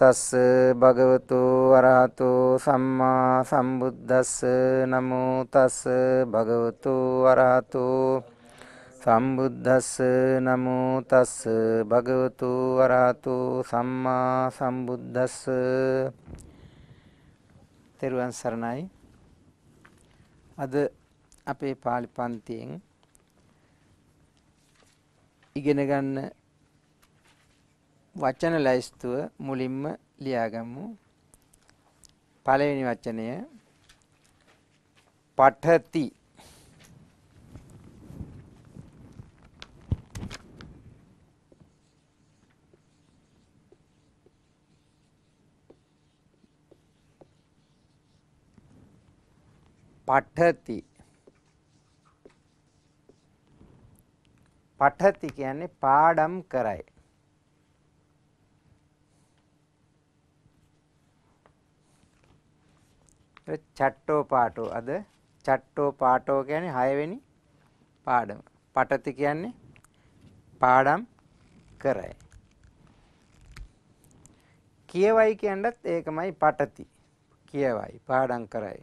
තස්ස භගවතු අරහතෝ සම්මා සම්බුද්දස්ස නමෝ තස්ස භගවතු අරහතෝ සම්බුද්දස්ස නමෝ තස්ස භගවතු අරහතෝ සම්මා සම්බුද්දස්ස. තෙරුවන් සරණයි. අද අපේ පාලි පන්තියෙන් ඉගෙන ගන්න වචන ලැයිස්තුව මුලින්ම ලියාගමු. පළවෙනි වචනය පඨති. පඨති. පඨති කියන්නේ පාඩම් කරයි. චට්ටෝ පාටෝ. අද චට්ටෝ පාටෝ කියන්නේ 6 වෙනි පාඩම. පඨති කියන්නේ පාඩම් කරයි. කියවයි කියනත් ඒකමයි පඨති. කියවයි පාඩම් කරයි.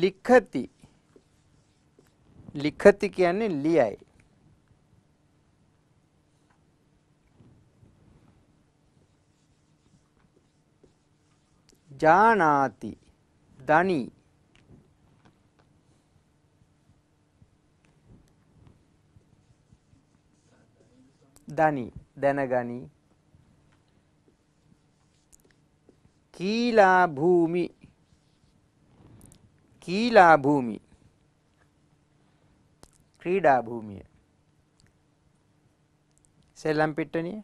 ලිඛති. ලිඛති කියන්නේ ලියයි. ජානාති දනි. දනි දැනගනි. කීලා භූමි. කීලා භූමි ක්‍රීඩා භූමිය. සෙල්ලම් පිට්ටනිය.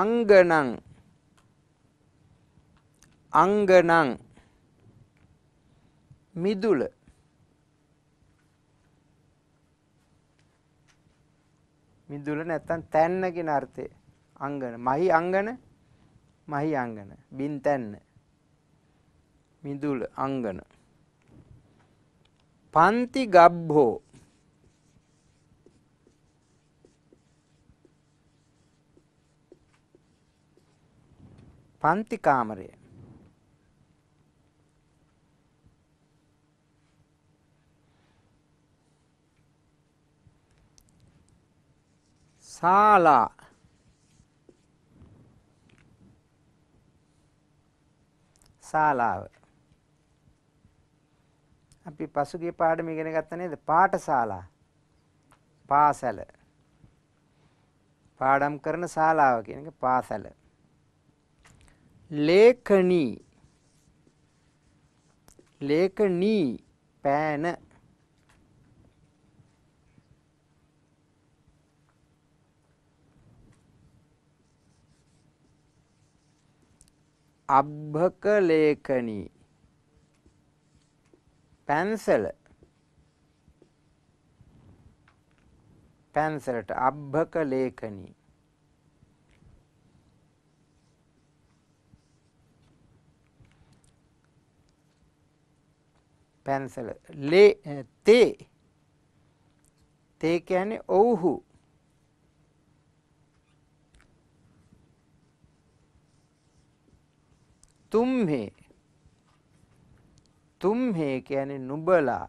අංගනං. අංගනං මිදුල. මිදුල නැත්තම් තැන්න කියන අර්ථය. අංගන මහි අංගන. මහි අංගන බින් තැන්න. මිදුල අංගන. පන්ති ගබ්බෝ. පන්ති කාමරය. ශාලා. ශාලාව. අපි පසුගිය පාඩම ඉගෙන ගත්තා නේද? පාඨශාලා. පාසල. පාඩම් කරන ශාලාව කියන එක පාසල. ලේඛනී. ලේඛනී පෑන. අබ්භක ලේඛනී පැන්සල. පැන්සලට අබ්භක ලේඛනී. පැන්සල ලේ තේ. තේ කියන්නේ ඔව්හු. තුම්හේ. තුම්හේ කියන්නේ නුඹලා.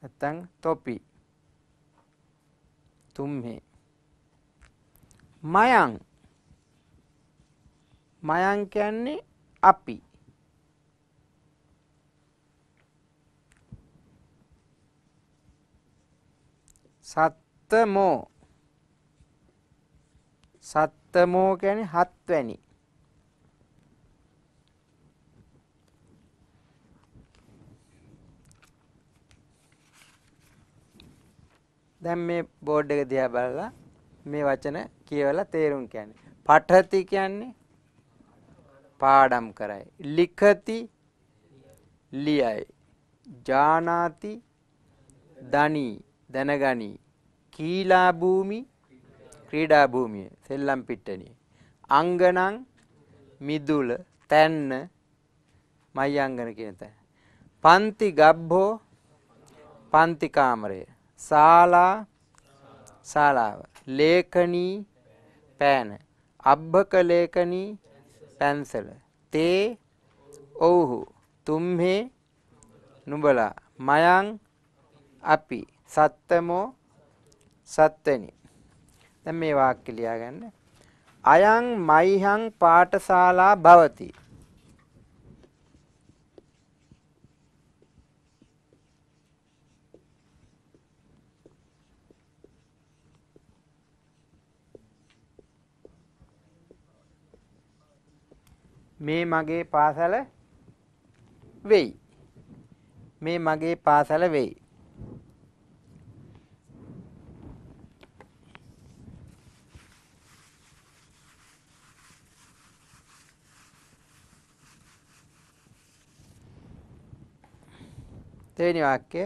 නැත්තම් තොපි. තුම්හේ. මයං. මයං කියන්නේ අපි. සත්තමෝ. සත්තමෝ කියන්නේ 7 වෙනි. දැන් මේ බෝඩ් එක දිහා බලලා මේ වචන කියවලා තේරුම් ගන්න. පඨති කියන්නේ පාඩම් කරයි. ලිඛති ලියයි. ජානාති දනි දැනගනි. කීලා භූමි ක්‍රීඩා භූමිය. සෙල්ලම් පිට්ටනිය. අංගනං මිදුල තැන්න. මයංගන කියන තැන. පන්ති ගබ්බෝ පන්ති කාමරය. ශාලා ශාලාව. ලේඛනී පෑන. අබ්බක ලේඛනී පැන්සල. තේ ඔව්හු. තුම්හේ නුඹලා. මයං අපි. සත්තමෝ සත්වෙනි. දැන් මේ වාක්‍ය ලියාගන්න. අයං මයිහං පාඨශාලා භවති. මේ මගේ පාසල වෙයි. මේ මගේ පාසල වෙයි. තේනි වාක්‍ය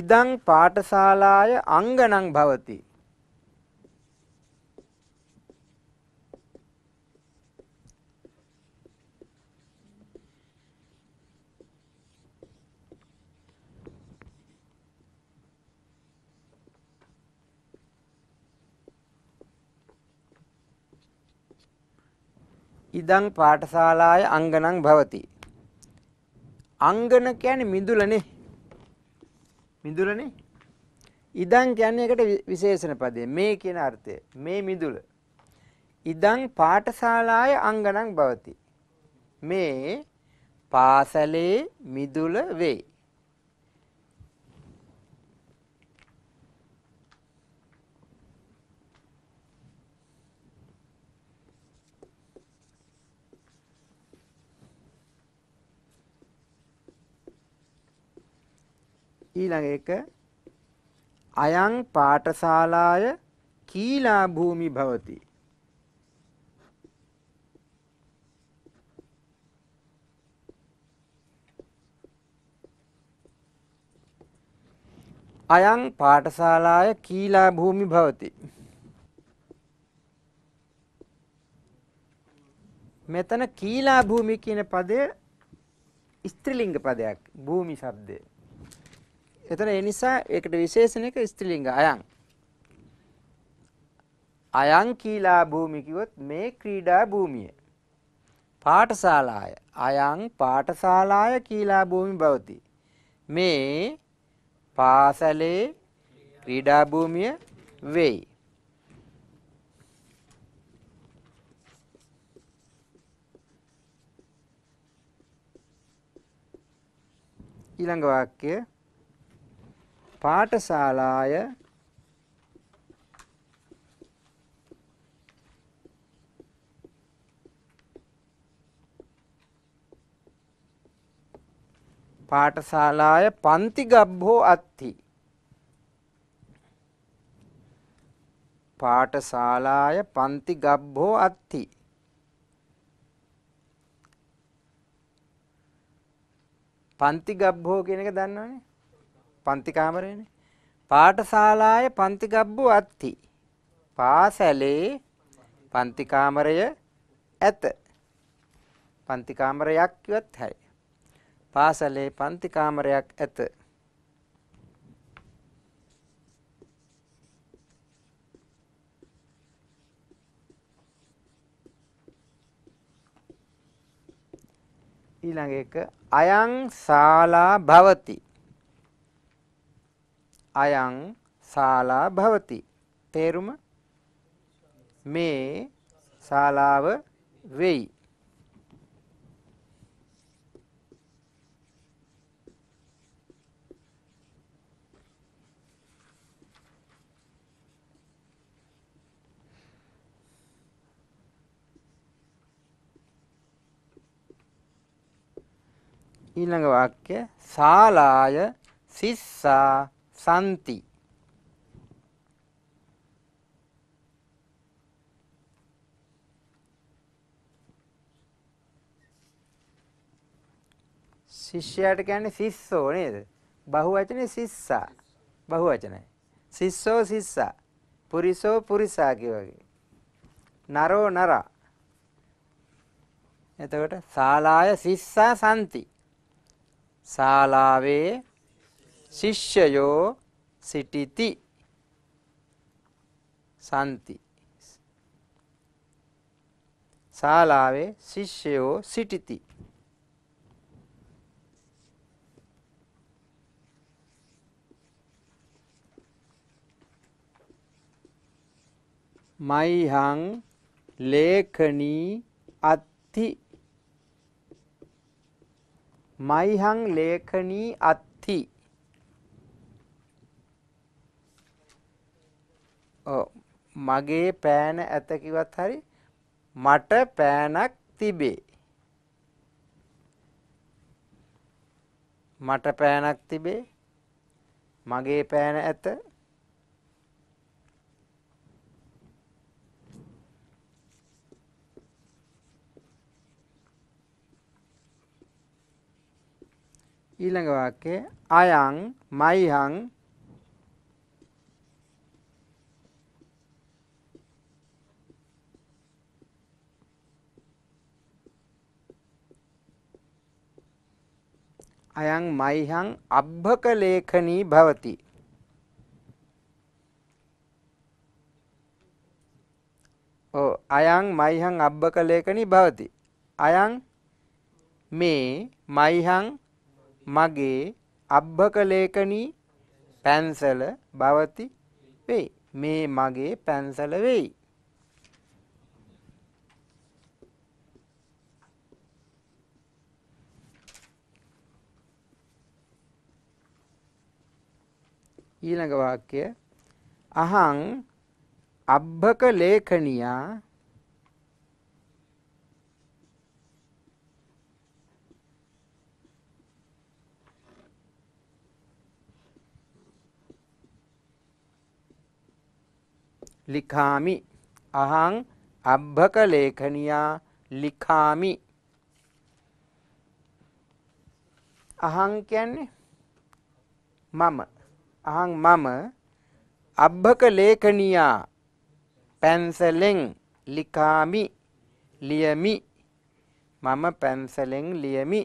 ඉදං පාඨශාලාය අංගණං භවති. ඉදං පාඨශාලාය අංගණං භවති. අංගණ කියන්නේ මිදුලනේ. මිදුලනේ. ඉදං කියන්නේ එකට විශේෂණ පදේ. මේ කියන අර්ථය. මේ මිදුල. ඉදං පාඨශාලාය අංගණං භවති. මේ පාසලේ මිදුල වෙයි. ඊළඟ එක අයං පාඨශාලාය කීලා භූමි භවති. අයං පාඨශාලාය කීලා භූමි භවති. මෙතන කීලා භූමි කියන පදය ස්ත්‍රීලිංග පදයක්. භූමි શબ્දය. එතන ඒ නිසා ඒකට විශේෂණයක ස්ත්‍රීලිංග අයං. අයං කීලා භූමි කිව්වොත් මේ ක්‍රීඩා භූමිය. පාඨශාලාය අයං පාඨශාලාය කීලා භූමි භවති. මේ පාසලේ ක්‍රීඩා භූමිය වෙයි. ඊළඟ වාක්‍යය පාඨශාලාය පාඨශාලාය පන්ති ගබ්බෝ අත්ති. පාඨශාලාය පන්ති ගබ්බෝ අත්ති. පන්ති ගබ්බෝ කියන එක දන්නවනේ. පන්ති කාමරයනේ. පාඨශාලාය පන්ති ගබ්බෝ අත්ති. පාසලේ පන්ති කාමරය ඇත. පන්ති කාමරයක් කිව්වත් හරි. පාසලේ පන්ති කාමරයක් ඇත. ඊළඟ එක අයං ශාලා භවති. අයං ශාලා භවති. තේරුම මේ ශාලාව වෙයි. ඊළඟ වාක්‍ය ශාලාය සිස්සා සන්ති. ශිෂ්‍යයාට කියන්නේ සිස්සෝ නේද? බහුවචනේ සිස්සා. බහුවචනයි. සිස්සෝ සිස්සා. පුරිසෝ පුරිසා කියවගේ. නරෝ නරා. එතකොට ශාලාය සිස්සා සන්ති. Salave Shishyayo Sititi Santi. Salave Shishyayo Sititi. Maihang Lekhani Athi. Maihang Lekhani Athi. Oh, mage pen atakivat hari. Mata penak tibe. Mata penak tibe. Mage pen at. ඊළඟ වාක්‍යය අයං මයිහං අබ්බකලේඛනී භවති ඕ අයං මයිහං අබ්බකලේඛනී භවති අයං මේ මයිහං Mage Abbakalekhani Pansala Bhavati Vei. Me Mage Pansala Vei. ඊළඟ වාක්‍ය අහං අබ්බකලේඛනියා Likhami ahang abbakalekhaniya likhami ahang කියන්නේ mama ahang mama abbakalekhaniya penciling likhami liyami mama penciling liyami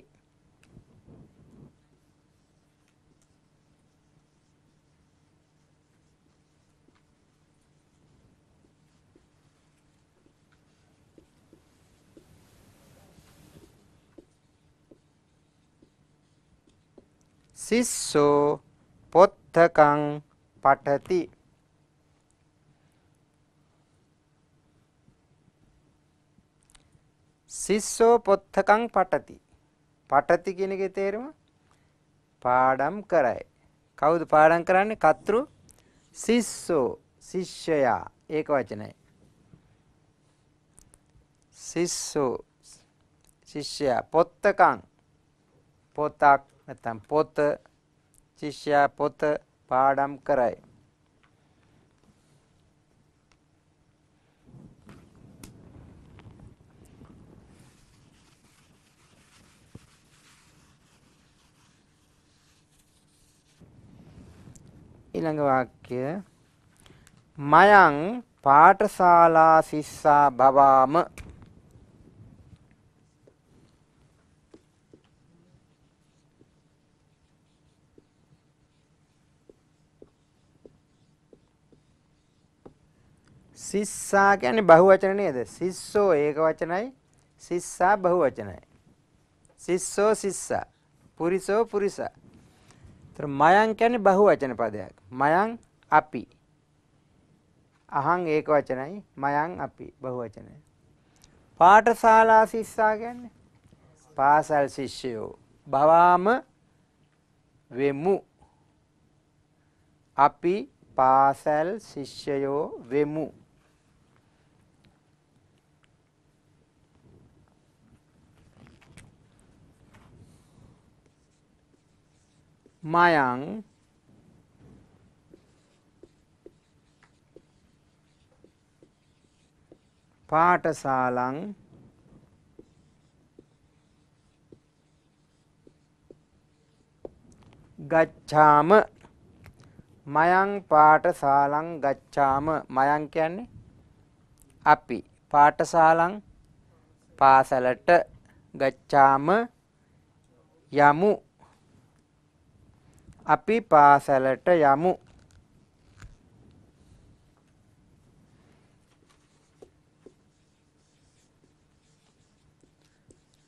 Sisso potthakang pathati. Sisso potthakang pathati. Pathati kiyana ekē tēruma pādam karai. Kawuda pādam karanne katru sisso sishshaya eka vacanai. Sisso sishshaya potthakang potak නැත්නම් පොත ශිෂ්‍යයා පොත පාඩම් කරයි. ඊළඟ වාක්‍ය මයං පාඨශාලා ශිෂ්‍යා භවාම Sissa කියන්නේ බහුවචන නේද? Sisso ඒක වචනයි. Sissa බහුවචනයි. Sisso sissa. Puriso purisa. ඒතර මයං කියන්නේ බහුවචන පදයක්. මයං අපි. අහං ඒක වචනයි. මයං අපි බහුවචනයි. පාඨශාලා sissa කියන්නේ පාසල් ශිෂ්‍යයෝ. භවාම වෙමු. අපි පාසල් ශිෂ්‍යයෝ වෙමු. Mayang Paṭasalang Gacchāma Mayang Paṭasalang Gacchāma Mayang kiyanne api Paṭasalang Pāsalata Gacchāma Yamu අපි පාසලට යමු.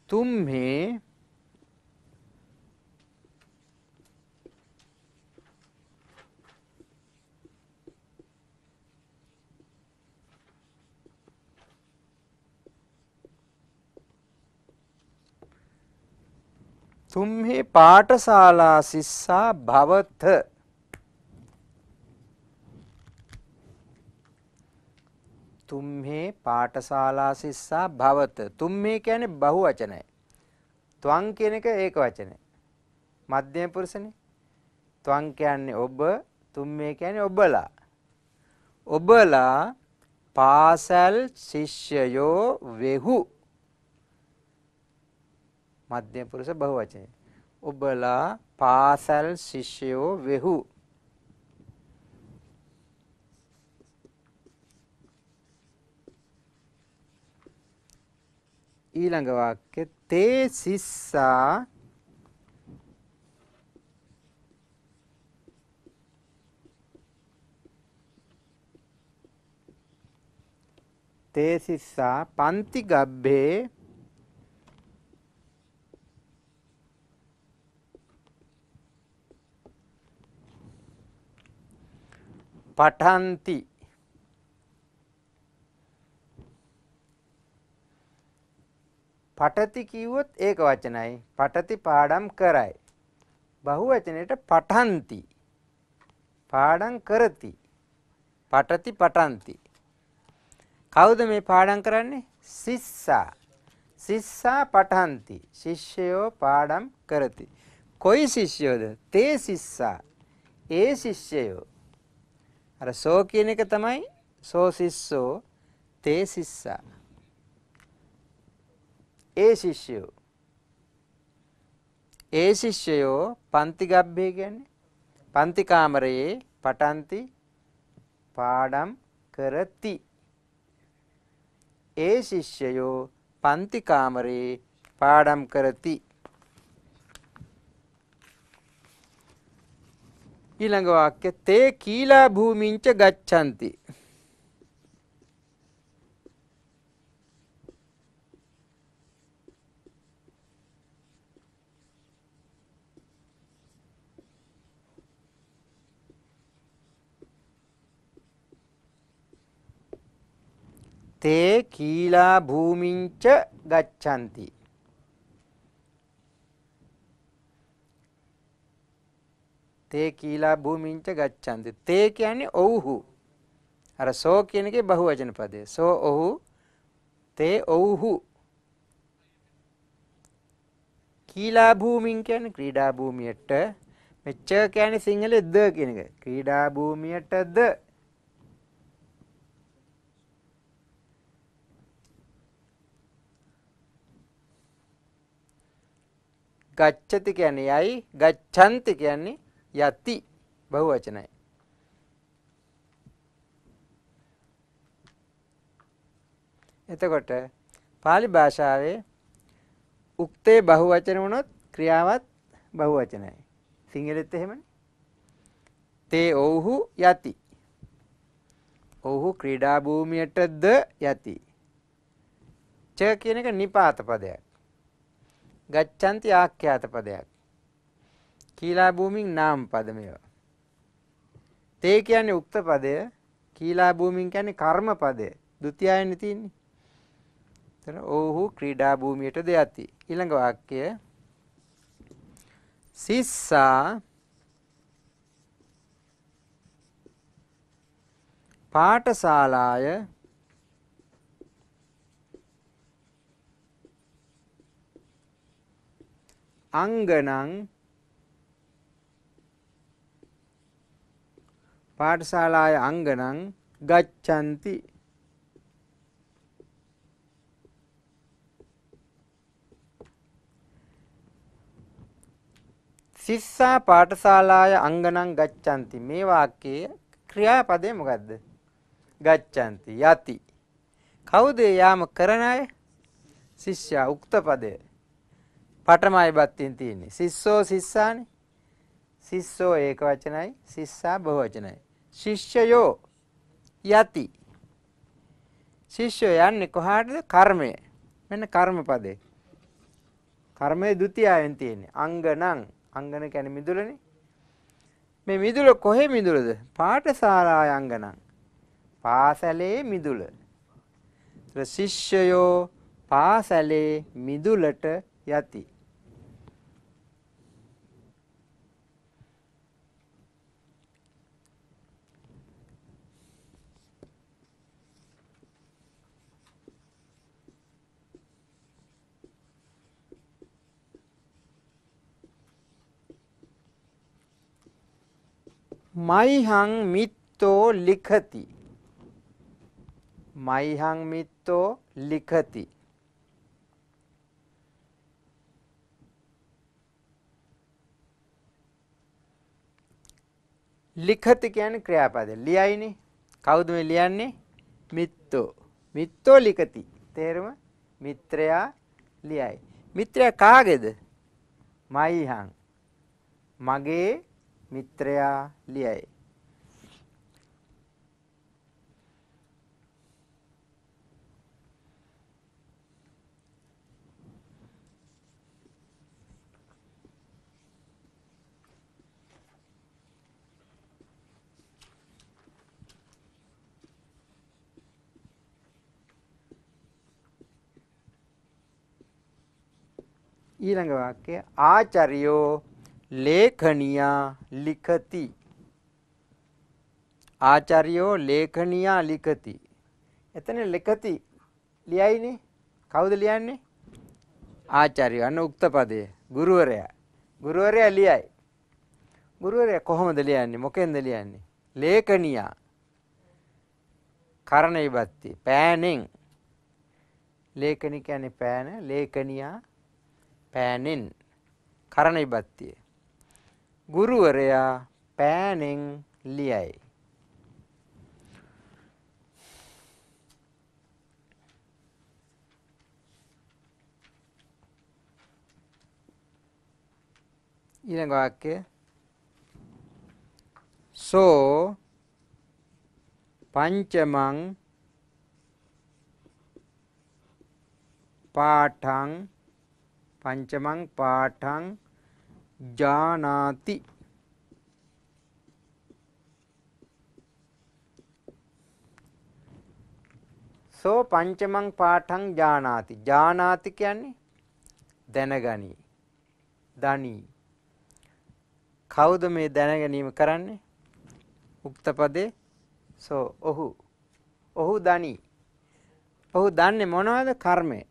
तुम्हें तुम्हें पाठशाला शिष्या भवथ तुम्हें पाठशाला शिष्या भवथ तुम्हें क्या ने बहुवचन है त्वं कहने का एक वचन है मध्यम पुरुष ने त्वं कहने ओब तुम्हें कहने ओबला ओबला पासल शिष्यो वेहु मध्यम पुरुष बहुवचन है ओबला पासल शिष्यो वेहु ඊළඟ වාක්‍ය තේ සිස්සා පන්ති ගබ්බේ පඨන්ති पठति किवत एक वचनයි पठति पाडम कराय बहुवचनेට पठन्ति पाडम करति पठति पठन्ति කවුද මේ පාඩම් කරන්නේ සිස්සා සිස්සා පඨන්ති शिष्यो पाडम करति कोई शिष्योද ते සිස්සා ए शिष्यो අර සෝ කියන එක තමයි සෝ සිස්සෝ ते සිස්සා ए शिष्यो पंति गभ्ये කියන්නේ पंति කාමරයේ පටන්ති පාඩම් කරති ए शिष्यो पंति කාමරයේ පාඩම් කරති ඊළඟ වාක්‍ය තේ කීලා භූමින්ච ගච්ඡanti ते कीला भूमिंच गच्छन्ति ते कीला भूमिंच गच्छन्ति ते කියන්නේ ඔව්හු අර සෝ කියන එකේ බහුවචන පදේ සෝ ඔහු ते ඔව්හු कीला භූමින් කියන්නේ ක්‍රීඩා භූමියට මෙච්ච කියන්නේ සිංහලේ ද කියන එක ක්‍රීඩා භූමියට ද गच्छति කියන්නේ යයි गच्छन्ति කියන්නේ යති බහුවචනයි එතකොට pāli භාෂාවේ උක්තේ බහුවචන වුණොත් ක්‍රියාවත් බහුවචනයි සිංහලෙත් එහෙමනේ තේ ඔව්හු යති ඔව්හු ක්‍රීඩා භූමියටද යති ච කියන එක නිපාත පදයක් गच्छन्ति आख्यात पदया कीला भूमि नाम पदमेव ते කියන්නේ उक्त पदे कीला भूमि කියන්නේ कर्म पदे द्वितीयයෙන් තියෙන්නේ එතන ඕහු ක්‍රීඩා භූමියට ද යති ඊළඟ වාක්‍ය සිස්සා පාඨශාලාය अंगनं पाठशालाय अंगनं गच्छन्ति शिष्या पाठशालाय अंगनं गच्छन्ति मे वाक्ये क्रियापदे मोकद्द गच्छन्ति याति कवुद याम करणाय शिष्या उक्तपदे पटमय बत्तीन तीन शिष्यो शिष्याने शिष्यो एकवचनाय, शिष्या बहुवचनाय। शिष्यो याति, शिष्यो यानी कोहाटद कर्मे, මෙන්න කර්ම පදේ. කර්මයේ ද්විතියයෙන් තියෙන්නේ අංගණං. අංගණ කියන්නේ මිදුලනේ. මේ මිදුල කොහේ මිදුලද? පාඨශාලාය අංගණං. පාසලේ මිදුල. ඒතර ශිෂ්‍යයෝ පාසලේ මිදුලට යති. මයිහං මිත්තෝ ලිඛති, මයිහං මිත්තෝ ලිඛති। ලිඛති කියන්නේ ක්‍රියාපදේ ලියයිනේ। කවුද මේ ලියන්නේ? මිත්තෝ। මිත්තෝ ලිඛති තේරුම මිත්‍රයා ලියයි। මිත්‍රයා කාගේද? මයිහං මගේ මිත්‍රයා ලියයි। ඊළඟ වාක්‍ය ආචාර්යෝ लेखनिया लिखती, आचार्यो लेखनिया लिखती। इतने लिखती लियाई नहीं, कौद लिया नहीं? आचार्य अन्न उक्त पदे गुरुवरया, गुरुवरया लियाई। गुरुवरया कोहमद लियानी मोकेंद लियानी। लेखनिया कारणई बत्ती पैनिंग, लेखनी क्या नहीं पैन, लेखनिया पैनिन कारणई बत्ती। गुरुवरया पैनिंग लियाई। ඊළඟ වාක්‍ය සෝ පංචමං පාඨං, පංචමං පාඨං जानाति। सो पंचमं पाठं जानाति। जानाति කියන්නේ දැනගනි, දනි। කවුද මේ දැනගැනීම කරන්නේ? උක්ත පදේ සෝ ඔහු, ඔහු දනි। ඔහු දන්නේ මොනවද? කර්මය,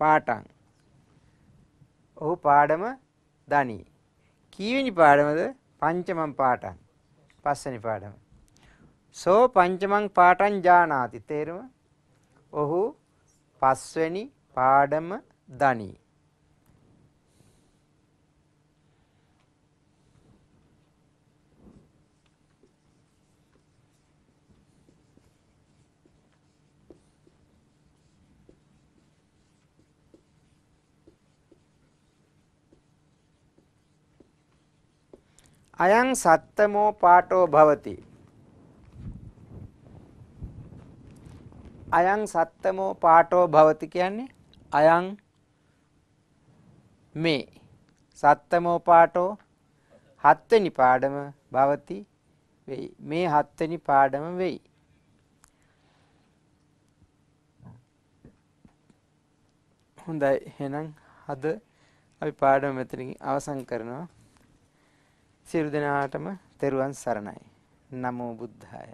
පාඨං। ඔහු පාඩම දනි। කීවෙනි පාඩමද? පංචමං පාඨං, පස්වෙනි පාඩම। සෝ පංචමං පාඨං ජානාති තේරුම ඔහු පස්වෙනි පාඩම දනි। अयं सप्तमो पाठो भवति, अयं सप्तमो पाठो भवति කියන්නේ අයං මේ සප්තමෝ පාඨෝ හත්වෙනි පාඩම භවති වෙයි। මේ හත්වෙනි පාඩම වෙයි। හොඳයි එහෙනම් අද අපි පාඩම මෙතනින් අවසන් කරනවා। සියලු දෙනාටම තෙරුවන් සරණයි। නමෝ බුද්ධාය।